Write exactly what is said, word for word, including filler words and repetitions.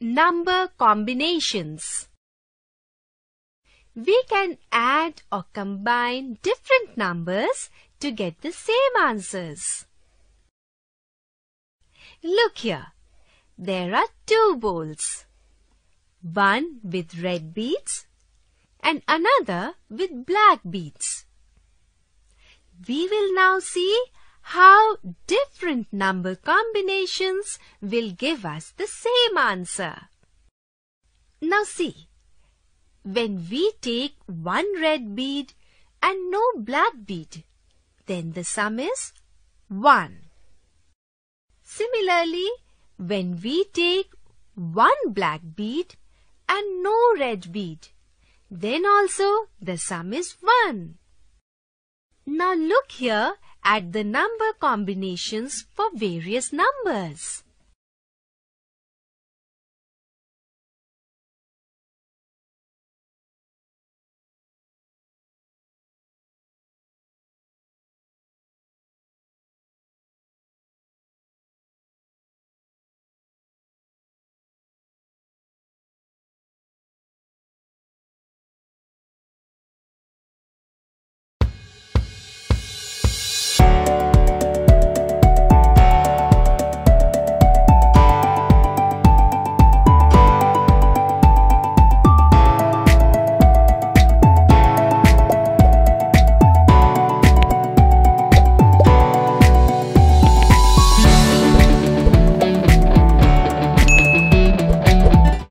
Number combinations. We can add or combine different numbers to get the same answers. Look here. There are two bowls. One with red beads and another with black beads. We will now see how different number combinations will give us the same answer. Now see, when we take one red bead and no black bead, then the sum is one. Similarly, when we take one black bead and no red bead, then also the sum is one. Now look here at the number combinations for various numbers.